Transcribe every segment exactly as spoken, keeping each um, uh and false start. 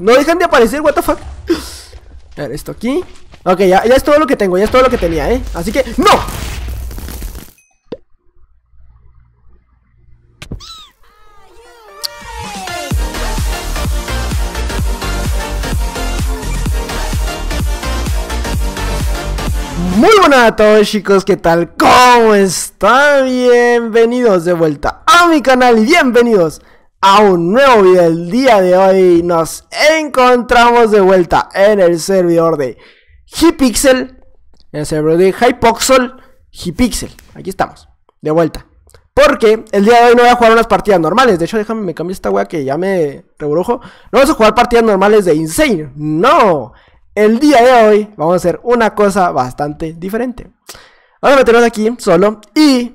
No dejan de aparecer, what the fuck. A ver, esto aquí. Ok, ya, ya es todo lo que tengo, ya es todo lo que tenía, eh. Así que, ¡no! Muy buenas a todos, chicos, ¿qué tal? ¿Cómo están? Bienvenidos de vuelta a mi canal y bienvenidos a un nuevo video. El día de hoy nos encontramos de vuelta en el servidor de Hypixel, en el servidor de Hypoxol, Hypixel. Aquí estamos, de vuelta, porque el día de hoy no voy a jugar unas partidas normales. De hecho, déjame, me cambio esta wea que ya me rebrujo. No vamos a jugar partidas normales de Insane, no. El día de hoy vamos a hacer una cosa bastante diferente. Vamos a meternos aquí, solo, y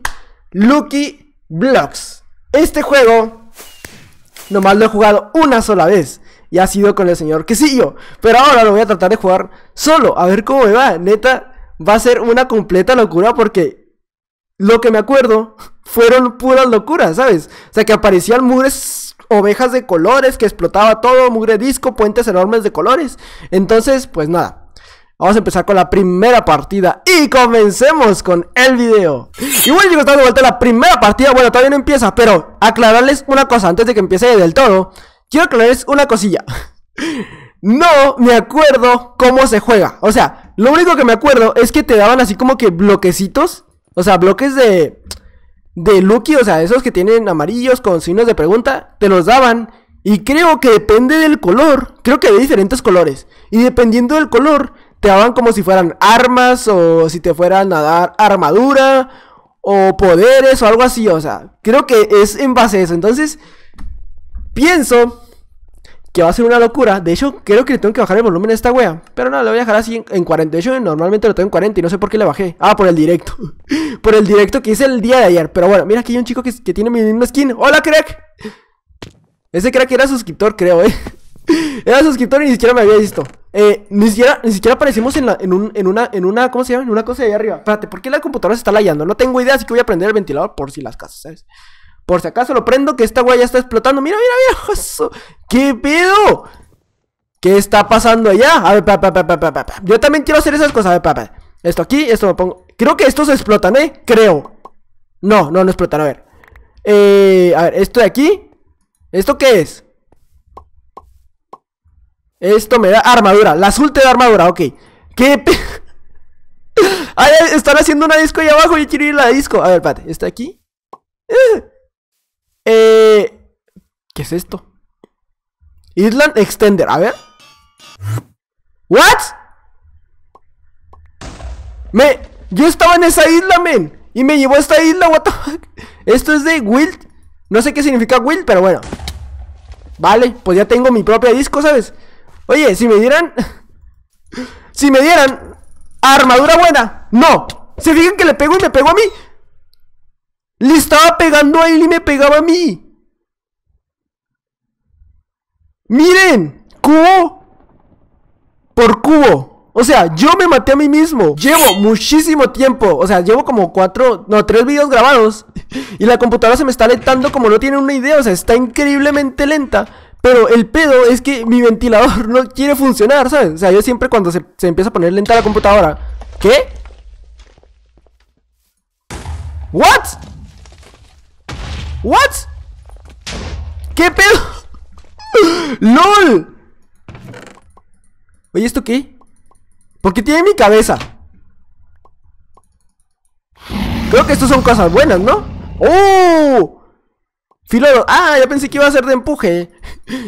Lucky Blocks. Este juego nomás lo he jugado una sola vez y ha sido con el señor Quesillo, pero ahora lo voy a tratar de jugar solo, a ver cómo me va. Neta, va a ser una completa locura porque lo que me acuerdo fueron puras locuras, ¿sabes? O sea, que aparecían mugres ovejas de colores, que explotaba todo, mugre disco, puentes enormes de colores. Entonces, pues nada, vamos a empezar con la primera partida y comencemos con el video. Y bueno, chicos, estamos de vuelta a la primera partida. Bueno, todavía no empieza, pero aclararles una cosa antes de que empiece del todo. Quiero aclararles una cosilla. No me acuerdo cómo se juega. O sea, lo único que me acuerdo es que te daban así como que bloquecitos. O sea, bloques de... de Lucky, o sea, esos que tienen amarillos con signos de pregunta, te los daban. Y creo que depende del color. Creo que de diferentes colores. Y dependiendo del color... te daban como si fueran armas, o si te fueran a dar armadura, o poderes, o algo así. O sea, creo que es en base a eso. Entonces, pienso que va a ser una locura. De hecho, creo que le tengo que bajar el volumen a esta wea, pero no, lo voy a dejar así en cuarenta. De hecho, normalmente lo tengo en cuarenta y no sé por qué le bajé. Ah, por el directo. Por el directo que hice el día de ayer. Pero bueno, mira, aquí hay un chico que, que tiene mi misma skin. ¡Hola, crack! Ese crack era suscriptor, creo, eh. Era suscriptor y ni siquiera me había visto. Eh, ni siquiera, ni siquiera aparecimos en, la, en, un, en una, en una, ¿cómo se llama? En una cosa de ahí arriba. Espérate, ¿por qué la computadora se está layando? No tengo idea, así que voy a prender el ventilador por si las casas, ¿sabes? Por si acaso lo prendo, que esta wea ya está explotando. Mira, mira, mira, eso. ¿Qué pedo? ¿Qué está pasando allá? A ver, pa, pa, pa, pa, pa, pa. Yo también quiero hacer esas cosas. A ver, pa, pa. Esto aquí, esto lo pongo. Creo que estos explotan, ¿eh? Creo. No, no, no explotan, a ver. Eh, a ver, esto de aquí. ¿Esto qué es? Esto me da armadura, la azul te da armadura, ok. ¿Qué pe... Ay, están haciendo una disco ahí abajo, yo quiero ir a la disco. A ver, espérate, ¿está aquí? Eh. Eh... ¿Qué es esto? Island Extender, a ver. ¿What? Me... Yo estaba en esa isla, men. Y me llevó a esta isla, what the fuck. Esto es de Wild. No sé qué significa Wild, pero bueno. Vale, pues ya tengo mi propia disco, ¿sabes? Oye, si me dieran... si me dieran... armadura buena. No. ¿Se fijan que le pego y me pegó a mí? Le estaba pegando a él y me pegaba a mí. Miren. Cubo por cubo. O sea, yo me maté a mí mismo. Llevo muchísimo tiempo. O sea, llevo como cuatro... no, tres videos grabados. Y la computadora se me está lentando como no tienen una idea. O sea, está increíblemente lenta. Pero el pedo es que mi ventilador no quiere funcionar, ¿sabes? O sea, yo siempre cuando se, se empieza a poner lenta la computadora... ¿Qué? ¿What? ¿What? ¿Qué pedo? ¡Lol! Oye, ¿esto qué? ¿Por qué tiene mi cabeza? Creo que estos son cosas buenas, ¿no? ¡Oh! Filo de... ah, yo pensé que iba a ser de empuje.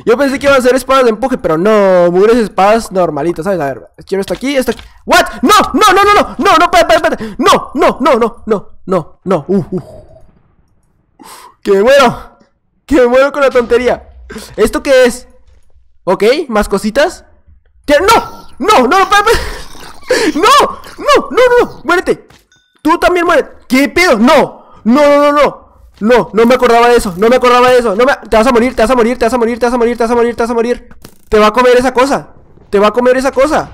Yo pensé que iban a ser espadas de empuje, pero no, mugres espadas normalitas, ¿sabes? A ver, quiero esto aquí, esto aquí. ¿What? No, no, no, no, no, no, no, para, para, para. No, no, no, no, no, no, no. Uh, uh. Que me muero. Que me muero con la tontería. ¿Esto qué es? Ok, más cositas. ¿Qué? ¡No! ¡No, no, no, para, para! ¡No! ¡No, no, no! ¡Muérete! ¡Tú también muérete! ¿Qué pedo? ¡No! ¡No, no, no, no! No, no me acordaba de eso, no me acordaba de eso. No me... Te vas a morir, te vas a morir, te vas a morir, te vas a morir, te vas a morir, te vas a morir. Te va a comer esa cosa. Te va a comer esa cosa.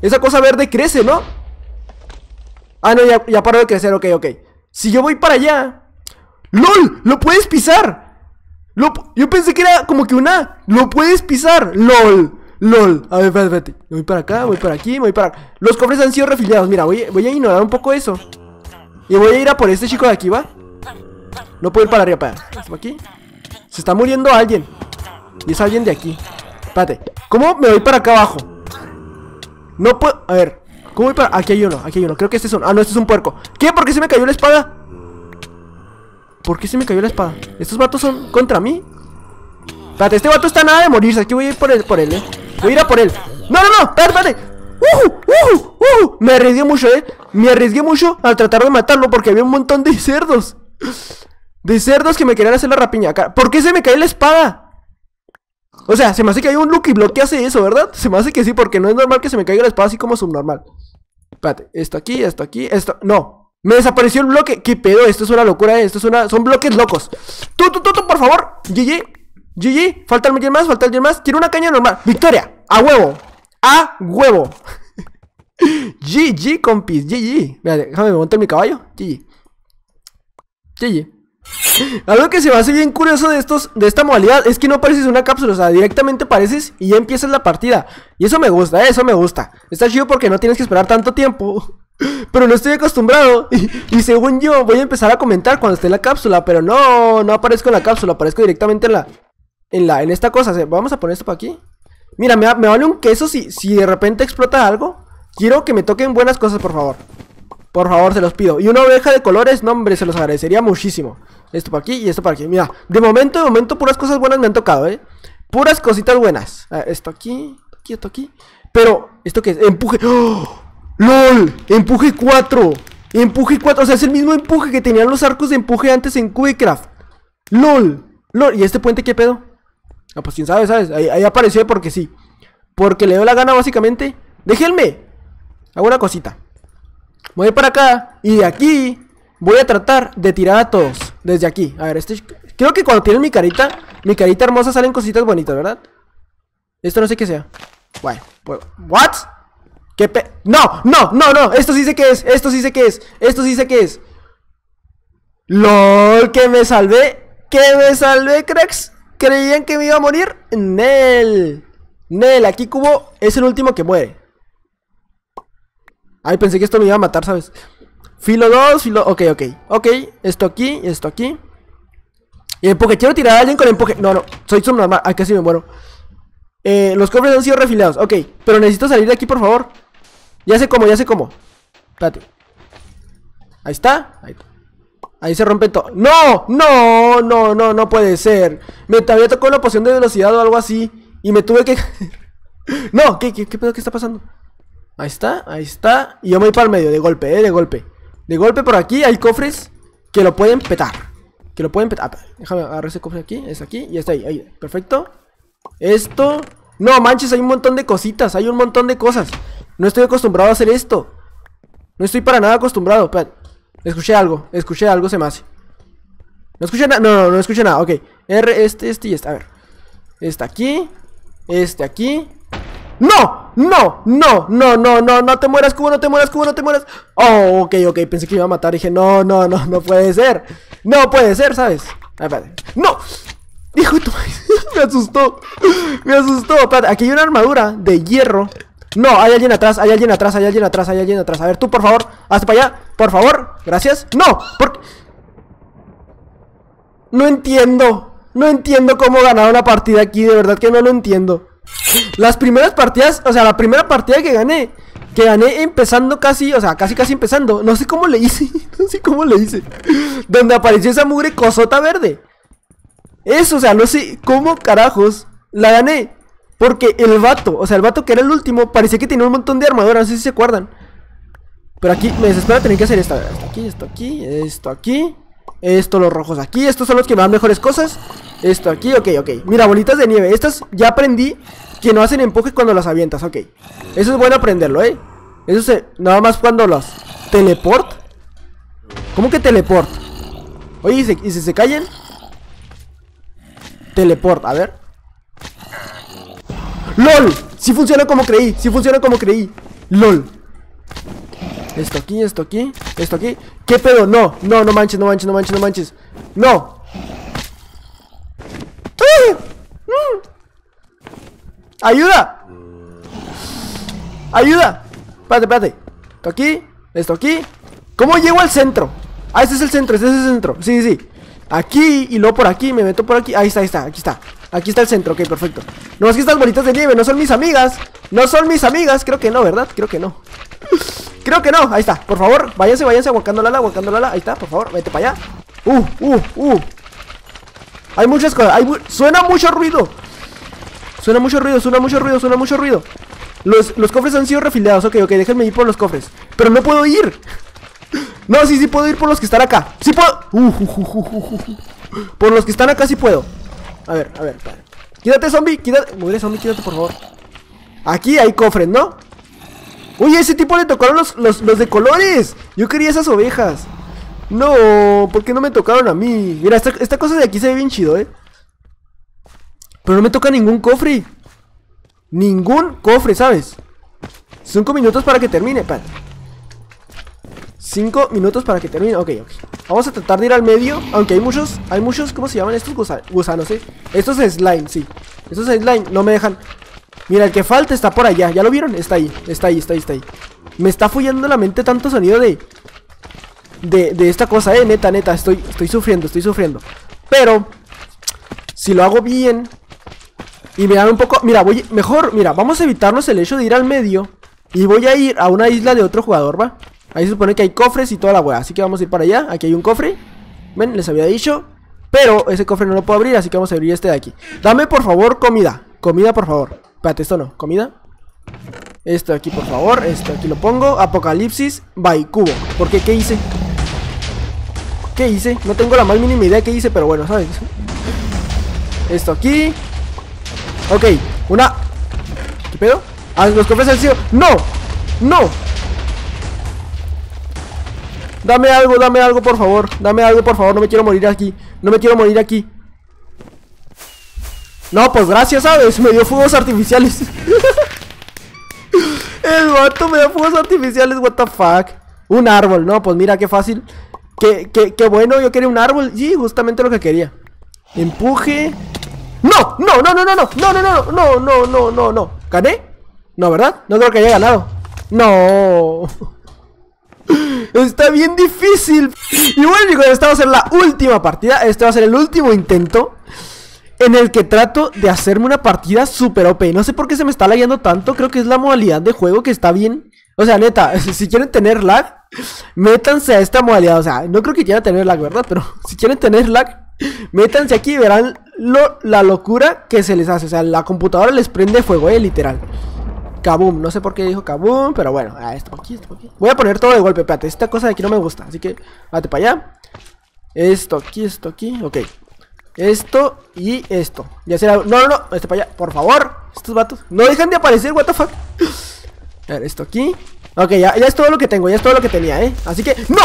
Esa cosa verde crece, ¿no? Ah, no, ya, ya paró de crecer, ok, ok. Si yo voy para allá... ¡Lol! ¡Lo puedes pisar! Lo, yo pensé que era como que una... Lo puedes pisar, lol. Lol, a ver, espérate, espérate. Voy para acá, voy para aquí, voy para acá. Los cofres han sido refiliados, mira, voy, voy a ignorar un poco eso. Y voy a ir a por este chico de aquí, ¿va? No puedo ir para arriba, para aquí. Se está muriendo alguien. Y es alguien de aquí. Espérate, ¿cómo me voy para acá abajo? No puedo, a ver. ¿Cómo voy para...? Aquí hay uno, aquí hay uno. Creo que este es un... Ah, no, este es un puerco. ¿Qué? ¿Por qué se me cayó la espada? ¿Por qué se me cayó la espada? ¿Estos vatos son contra mí? Espérate, este vato está nada de morirse. Aquí voy a ir por él, por él, eh. Voy a ir a por él. No, no, no, espérate, espérate. Uh, uh, uh. Me arriesgué mucho, eh. Me arriesgué mucho al tratar de matarlo porque había un montón de cerdos. De cerdos que me querían hacer la rapiña. ¿Por qué se me cayó la espada? O sea, se me hace que hay un Lucky Block que hace eso, ¿verdad? Se me hace que sí, porque no es normal que se me caiga la espada así como subnormal. Espérate, esto aquí, esto aquí, esto... No, me desapareció el bloque. ¿Qué pedo? Esto es una locura, eh. Esto es una... Son bloques locos. Tú, tú, tú, tú, por favor. G G. G G, falta alguien más, falta alguien más. Quiero una caña normal, victoria, a huevo. A huevo. G G, compis, G G. Mira, déjame montar mi caballo, G G. G G. Algo que se me hace bien curioso de estos, de esta modalidad, es que no apareces en una cápsula. O sea, directamente apareces y ya empiezas la partida. Y eso me gusta, eso me gusta. Está chido porque no tienes que esperar tanto tiempo. Pero no estoy acostumbrado y, y según yo voy a empezar a comentar cuando esté en la cápsula. Pero no, no aparezco en la cápsula. Aparezco directamente en la... En, la, en esta cosa, vamos a poner esto para aquí. Mira, me, me vale un queso si, si de repente explota algo. Quiero que me toquen buenas cosas, por favor. Por favor, se los pido. Y una oveja de colores, no hombre, se los agradecería muchísimo. Esto para aquí y esto para aquí, mira. De momento, de momento, puras cosas buenas me han tocado, eh. Puras cositas buenas. A ver, esto aquí, aquí, esto aquí. Pero, ¿esto qué es? Empuje. ¡Oh! ¡Lol! Empuje cuatro. Empuje cuatro, o sea, es el mismo empuje que tenían los arcos de empuje antes en Cubecraft. ¡Lol! ¡Lol! ¿Y este puente qué pedo? Ah, pues quién sabe, ¿sabes? Ahí, ahí apareció porque sí. Porque le dio la gana, básicamente. ¡Déjenme! Hago una cosita. Voy para acá. Y de aquí voy a tratar de tirar a todos. Desde aquí. A ver, este... Creo que cuando tienen mi carita, mi carita hermosa, salen cositas bonitas, ¿verdad? Esto no sé qué sea. Bueno, pues... ¿What? ¿Qué pe... ¡No! ¡No! ¡No! ¡No! Esto sí sé qué es. Esto sí sé qué es. Esto sí sé qué es. ¡Lol! ¡Que me salvé! ¡Que me salvé, cracks! ¿Creían que me iba a morir? Nel. Nel, aquí Cubo es el último que muere. Ay, pensé que esto me iba a matar, ¿sabes? Filo dos, filo... Ok, ok. Ok, esto aquí, esto aquí. Y empuje, quiero tirar a alguien con empuje. No, no, soy subnormal. Ay, casi me muero. Eh, los cofres han sido refilados. Ok, pero necesito salir de aquí, por favor. Ya sé cómo, ya sé cómo. Espérate. Ahí está, ahí está. Ahí se rompe todo. ¡No! ¡No! ¡No! ¡No! ¡No puede ser! Me había tocado la poción de velocidad o algo así. Y me tuve que... ¡No! ¿Qué, qué, qué pedo? ¿Qué está pasando? Ahí está, ahí está. Y yo me voy para el medio, de golpe, eh, de golpe. De golpe por aquí hay cofres que lo pueden petar. Que lo pueden petar. Ah, déjame agarrar ese cofre aquí, es aquí y está ahí, ahí. Perfecto. Esto... ¡No manches! Hay un montón de cositas, hay un montón de cosas. No estoy acostumbrado a hacer esto. No estoy para nada acostumbrado. Espérate. Escuché algo, escuché algo, se me hace. No escuché nada, no, no, no escuché nada, ok. R, este, este y este, a ver. Este aquí, este aquí. ¡No! ¡No! ¡No! ¡No! ¡No! ¡No! ¡No te mueras, Cubo! ¡No te mueras, Cubo! ¡No te mueras! Oh, ok, ok, pensé que me iba a matar. Dije, no, no, no, no puede ser. No puede ser, ¿sabes? A ver, ¡no! Hijo de tu maíz. Me asustó, me asustó. Espérate, aquí hay una armadura de hierro. No, hay alguien atrás, hay alguien atrás, hay alguien atrás, hay alguien atrás. A ver, tú, por favor, hazte para allá, por favor, gracias. ¡No! Porque... No entiendo, no entiendo cómo ganar una partida aquí, de verdad que no lo entiendo. Las primeras partidas, o sea, la primera partida que gané, que gané empezando casi, o sea, casi casi empezando. No sé cómo le hice, no sé cómo le hice. Donde apareció esa mugre cosota verde. Eso, o sea, no sé cómo carajos la gané. Porque el vato, o sea, el vato que era el último, parecía que tenía un montón de armadura, no sé si se acuerdan. Pero aquí me desespera tener que hacer esto. Esto aquí, esto aquí, esto aquí. Esto, los rojos aquí, estos son los que me dan mejores cosas. Esto aquí, ok, ok. Mira, bolitas de nieve, estas ya aprendí que no hacen empuje cuando las avientas, ok. Eso es bueno aprenderlo, eh. Eso se, nada más cuando las teleport. ¿Cómo que teleport? Oye, ¿y, se, y si se callen? Teleport, a ver. ¡Lol! Sí funciona como creí, sí funciona como creí. ¡Lol! Esto aquí, esto aquí, esto aquí. ¿Qué pedo? No, no, no manches, no manches, no manches, no manches. ¡No! ¡Ayuda! ¡Ayuda! Espérate, espérate. Esto aquí, esto aquí. ¿Cómo llego al centro? Ah, este es el centro, este es el centro. Sí, sí, sí. Aquí y luego por aquí, me meto por aquí. Ahí está, ahí está, aquí está. Aquí está el centro, ok, perfecto. No, es que estas bolitas de nieve no son mis amigas. No son mis amigas, creo que no, ¿verdad? Creo que no. Creo que no, ahí está, por favor. Váyanse, váyanse, aguacando lala, aguacando lala. Ahí está, por favor, vete para allá. Uh, uh, uh. Hay muchas cosas, hay mu suena mucho ruido. Suena mucho ruido, suena mucho ruido, suena mucho ruido. Los, los cofres han sido refileados, ok, ok, déjenme ir por los cofres. Pero no puedo ir. No, sí, sí puedo ir por los que están acá. Sí puedo. Uh, uh, uh, uh, uh, uh. Por los que están acá sí puedo. A ver, a ver, a ver. Quítate, zombie, quítate. Mugre, zombie, quítate, por favor. Aquí hay cofres, ¿no? Uy, a ese tipo le tocaron los, los, los de colores. Yo quería esas ovejas. No, ¿por qué no me tocaron a mí? Mira, esta, esta cosa de aquí se ve bien chido, ¿eh? Pero no me toca ningún cofre. Ningún cofre, ¿sabes? Cinco minutos para que termine, espérate. Cinco minutos para que termine, ok, ok. Vamos a tratar de ir al medio, aunque hay muchos, hay muchos, ¿cómo se llaman estos gusanos? gusanos eh? Estos slime, sí. Estos slime, no me dejan. Mira, el que falta está por allá, ¿ya lo vieron? Está ahí, está ahí, está ahí, está ahí. Me está follando la mente tanto sonido de... De, de esta cosa, eh, neta, neta, estoy, estoy sufriendo, estoy sufriendo. Pero, si lo hago bien... Y me dan un poco... Mira, voy... Mejor, mira, vamos a evitarnos el hecho de ir al medio. Y voy a ir a una isla de otro jugador, ¿va? Ahí se supone que hay cofres y toda la wea. Así que vamos a ir para allá. Aquí hay un cofre. Ven, les había dicho. Pero ese cofre no lo puedo abrir, así que vamos a abrir este de aquí. Dame, por favor, comida. Comida, por favor. Espérate, esto no. Comida. Esto aquí, por favor. Esto aquí lo pongo. Apocalipsis by Cubo. ¿Por qué? ¿Qué hice? ¿Qué hice? No tengo la más mínima idea de qué hice, pero bueno, ¿sabes? Esto aquí... Ok, una... ¿Qué pedo? Ah, los cofres han sido... ¡No! ¡No! Dame algo, dame algo, por favor. Dame algo, por favor, no me quiero morir aquí. No me quiero morir aquí. No, pues gracias, ¿sabes? Me dio fuegos artificiales. El vato me dio fuegos artificiales, what the fuck. Un árbol, no, pues mira, qué fácil. Qué, qué, qué bueno, yo quería un árbol. Sí, justamente lo que quería. Empuje... No, no, no, no, no, no, no, no, no, no, no, no, no, ¿gané? No, ¿verdad? No creo que haya ganado. No. Está bien difícil. Y bueno, chicos, esta va a ser la última partida. Este va a ser el último intento en el que trato de hacerme una partida super O P. No sé por qué se me está lagueando tanto. Creo que es la modalidad de juego que está bien. O sea, neta, si quieren tener lag, métanse a esta modalidad. O sea, no creo que quieran tener lag, ¿verdad? Pero si quieren tener lag, métanse aquí y verán lo, la locura que se les hace. O sea, la computadora les prende fuego, eh, literal. Kaboom, no sé por qué dijo kaboom, pero bueno, ah, esto por aquí, esto por aquí. Voy a poner todo de golpe, espérate, esta cosa de aquí no me gusta. Así que, vete para allá. Esto aquí, esto aquí, ok. Esto y esto. Ya será, no, no, no, este para allá, por favor. Estos vatos, no dejan de aparecer, what the fuck. A ver, esto aquí. Ok, ya, ya es todo lo que tengo, ya es todo lo que tenía, eh. Así que, ¡no!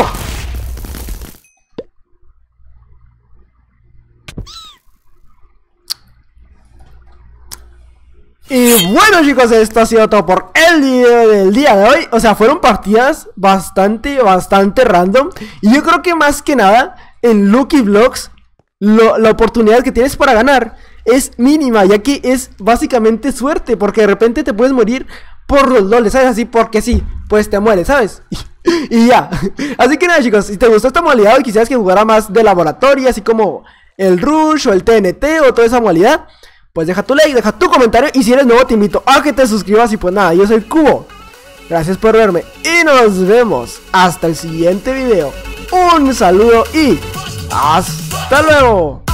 Y bueno, chicos, esto ha sido todo por el video del día de hoy. O sea, fueron partidas bastante, bastante random. Y yo creo que más que nada, en Lucky Blocks, lo, la oportunidad que tienes para ganar es mínima, ya que es básicamente suerte, porque de repente te puedes morir por los doles, ¿sabes? Así porque sí, pues te mueres, ¿sabes? Y ya. Así que nada, chicos, si te gustó esta modalidad y quisieras que jugara más de laboratorio, así como el Rush o el T N T o toda esa modalidad, pues deja tu like, deja tu comentario y si eres nuevo te invito a que te suscribas y pues nada, yo soy Cubo. Gracias por verme y nos vemos hasta el siguiente video. Un saludo y hasta luego.